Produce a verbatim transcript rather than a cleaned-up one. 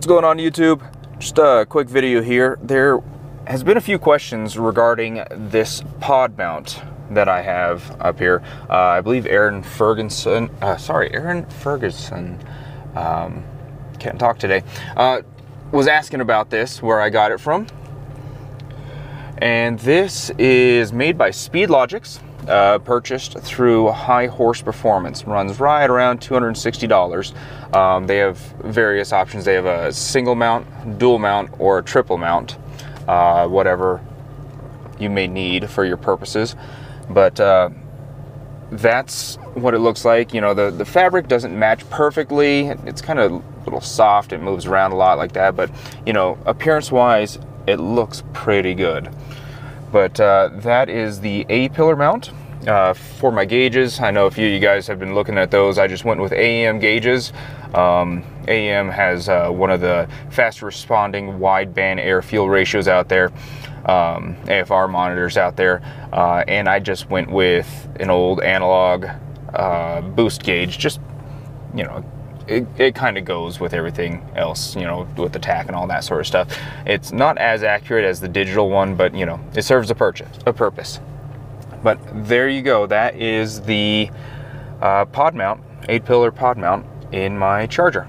What's going on, YouTube? Just a quick video here. There has been a few questions regarding this pod mount that I have up here. Uh, I believe Aaron Ferguson, uh, sorry, Aaron Ferguson, um, can't talk today, uh, was asking about this, where I got it from. And this is made by Speedlogix, uh, purchased through High Horse Performance. Runs right around two hundred sixty dollars. Um, they have various options. They have a single mount, dual mount, or a triple mount, uh, whatever you may need for your purposes. But uh, that's what it looks like. You know, the, the fabric doesn't match perfectly. It's kind of a little soft. It moves around a lot like that. But, you know, appearance-wise, it looks pretty good. But uh, that is the A-pillar mount uh, for my gauges. I know a few of you guys have been looking at those. I just went with A E M gauges. Um, A E M has uh, one of the fast responding wideband air fuel ratios out there, um, A F R monitors out there, uh, and I just went with an old analog uh, boost gauge. Just, you know, It, it kind of goes with everything else, you know, with the tack and all that sort of stuff. It's not as accurate as the digital one, but, you know, it serves a, purchase, a purpose. But there you go. That is the uh, pod mount, eight pillar pod mount in my charger.